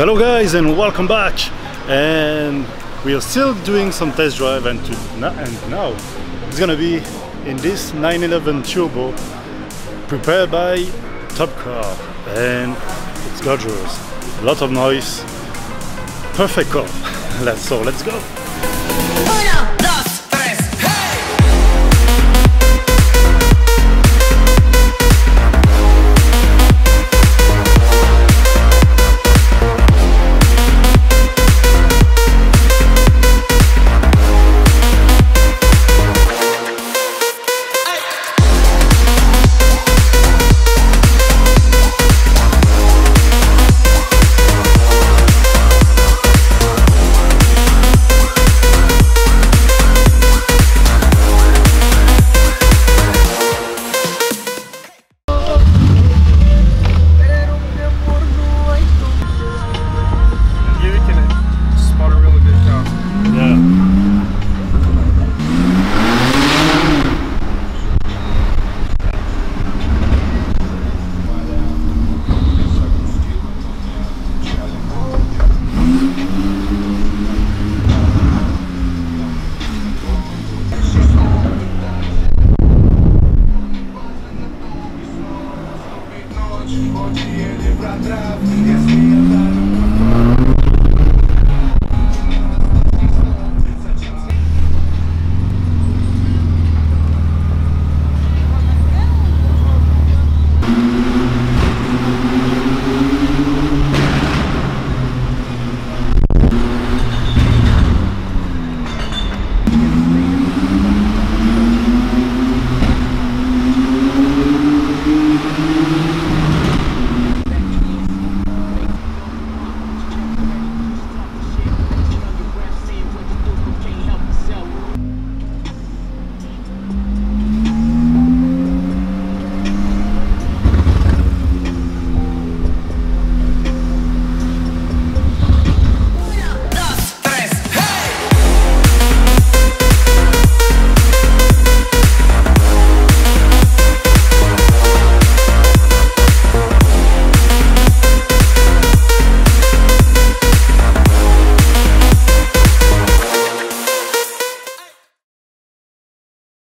Hello guys and welcome back, and we are still doing some test drive, and now it's gonna be in this 911 Turbo prepared by Topcar, and it's gorgeous, a lot of noise, perfect car. So let's go.